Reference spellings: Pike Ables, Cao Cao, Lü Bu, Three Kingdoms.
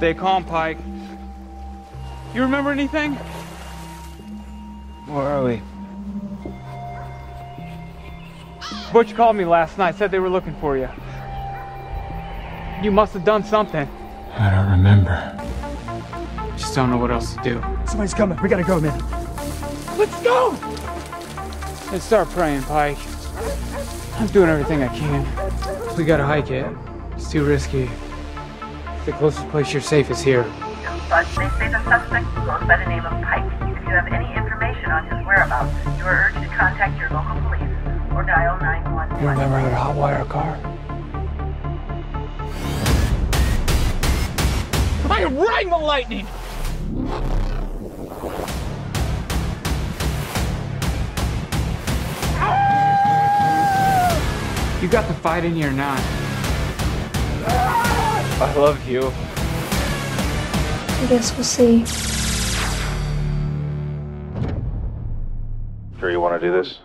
Stay calm, Pike. You remember anything? Where are we? Butch called me last night, said they were looking for you. You must have done something. I don't remember. Just don't know what else to do. Somebody's coming. We gotta go, man. Let's go! And start praying, Pike. I'm doing everything I can. We gotta hike it. It's too risky. The closest place you're safe is here. They say the suspect goes by the name of Pike. If you have any information on his whereabouts, you are urged to contact your local police or dial 911. You remember how to hotwire a car? I am riding the lightning! You got the fight in you or not? I love you. I guess we'll see. Sure you want to do this?